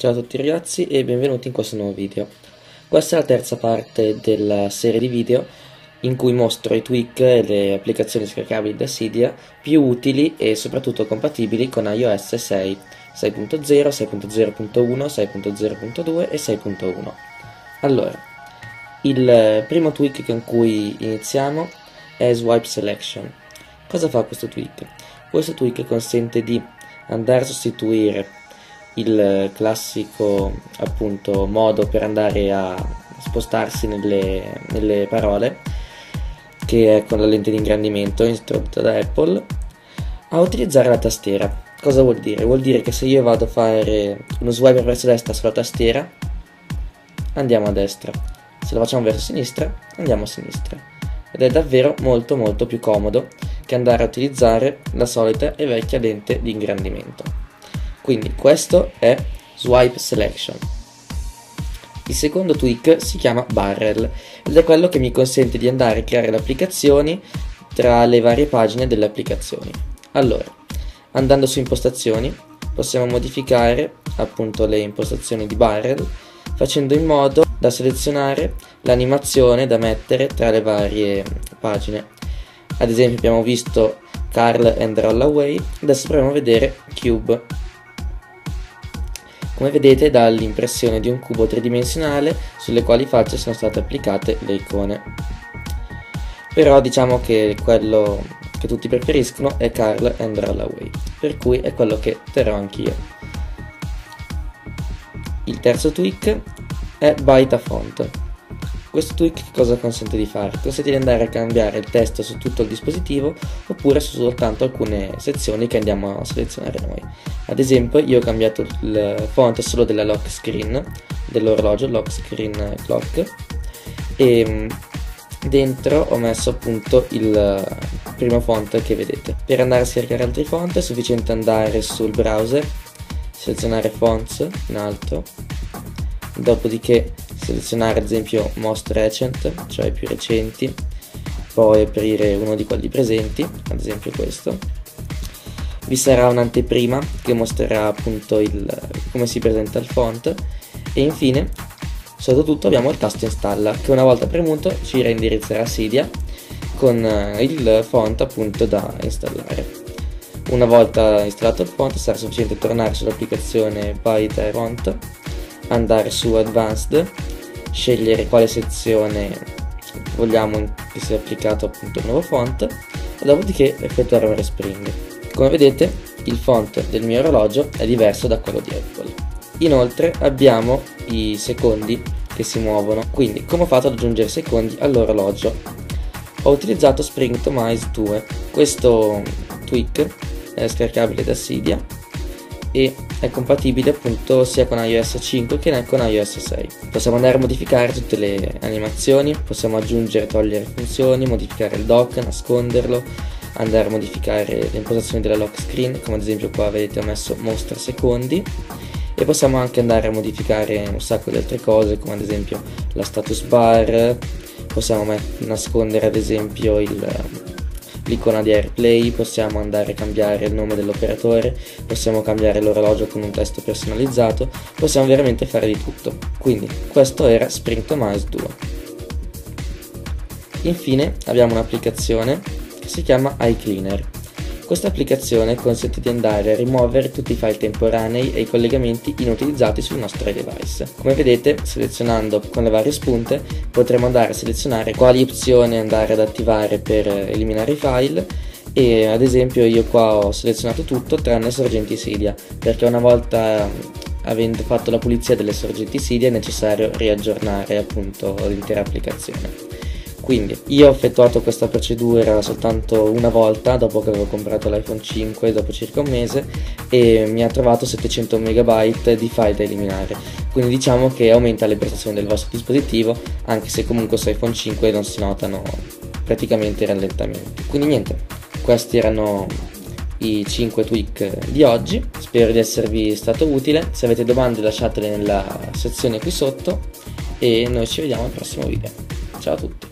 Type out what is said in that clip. Ciao a tutti ragazzi e benvenuti in questo nuovo video. Questa è la terza parte della serie di video in cui mostro i tweak e le applicazioni scaricabili da Cydia più utili e soprattutto compatibili con iOS 6, 6.0, 6.0.1, 6.0.2 e 6.1. Allora, il primo tweak con cui iniziamo è Swipe Selection. Cosa fa questo tweak? Questo tweak consente di andare a sostituire il classico appunto modo per andare a spostarsi nelle parole, che è con la lente di ingrandimento introdotta da Apple, a utilizzare la tastiera. Cosa vuol dire? Vuol dire che se io vado a fare uno swipe verso destra sulla tastiera andiamo a destra, se lo facciamo verso sinistra andiamo a sinistra, ed è davvero molto molto più comodo che andare a utilizzare la solita e vecchia lente di ingrandimento. Quindi questo è Swipe Selection. Il secondo tweak si chiama Barrel ed è quello che mi consente di andare a creare le applicazioni tra le varie pagine delle applicazioni. Allora, andando su impostazioni possiamo modificare appunto le impostazioni di Barrel facendo in modo da selezionare l'animazione da mettere tra le varie pagine. Ad esempio abbiamo visto Carl and Roll Away, adesso proviamo a vedere Cube. Come vedete dà l'impressione di un cubo tridimensionale sulle quali facce sono state applicate le icone. Però diciamo che quello che tutti preferiscono è Carl and Roll Away, per cui è quello che terrò anch'io. Il terzo tweak è Bytafont. Questo tweak cosa consente di fare? Consente di andare a cambiare il testo su tutto il dispositivo oppure su soltanto alcune sezioni che andiamo a selezionare noi. Ad esempio io ho cambiato il font solo della lock screen, dell'orologio, lock screen clock, e dentro ho messo appunto il primo font che vedete. Per andare a scaricare altri font è sufficiente andare sul browser, selezionare fonts in alto, dopodiché selezionare ad esempio most recent, cioè i più recenti, poi aprire uno di quelli presenti, ad esempio questo. Vi sarà un'anteprima che mostrerà appunto come si presenta il font, e infine sotto tutto abbiamo il tasto installa che una volta premuto ci reindirizzerà Cydia con il font appunto da installare. Una volta installato il font sarà sufficiente tornare sull'applicazione Bytafont, andare su Advanced, scegliere quale sezione vogliamo che sia applicato appunto il nuovo font e dopodiché effettuare un respring. Come vedete il font del mio orologio è diverso da quello di Apple. Inoltre abbiamo i secondi che si muovono, quindi come ho fatto ad aggiungere secondi all'orologio? Ho utilizzato Springtomize 2, questo tweak è scaricabile da Cydia e è compatibile appunto sia con iOS 5 che con iOS 6. Possiamo andare a modificare tutte le animazioni, possiamo aggiungere e togliere funzioni, modificare il dock, nasconderlo, andare a modificare le impostazioni della lock screen, come ad esempio qua vedete ho messo mostra secondi, e possiamo anche andare a modificare un sacco di altre cose come ad esempio la status bar, possiamo nascondere ad esempio l'icona di Airplay, possiamo andare a cambiare il nome dell'operatore, possiamo cambiare l'orologio con un testo personalizzato, possiamo veramente fare di tutto. Quindi questo era Springtomize 2. Infine abbiamo un'applicazione si chiama iCleaner. Questa applicazione consente di andare a rimuovere tutti i file temporanei e i collegamenti inutilizzati sul nostro device. Come vedete, selezionando con le varie spunte potremo andare a selezionare quali opzioni andare ad attivare per eliminare i file, e ad esempio io qua ho selezionato tutto tranne sorgenti Cydia, perché una volta avendo fatto la pulizia delle sorgenti Cydia è necessario riaggiornare appunto l'intera applicazione. Quindi io ho effettuato questa procedura soltanto una volta dopo che avevo comprato l'iPhone 5 dopo circa un mese, e mi ha trovato 700 MB di file da eliminare, quindi diciamo che aumenta le prestazioni del vostro dispositivo anche se comunque su iPhone 5 non si notano praticamente rallentamenti. Quindi niente, questi erano i 5 tweak di oggi, spero di esservi stato utile, se avete domande lasciatele nella sezione qui sotto e noi ci vediamo al prossimo video. Ciao a tutti!